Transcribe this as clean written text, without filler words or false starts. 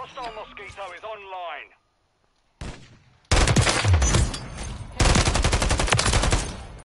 Hostile Mosquito is online.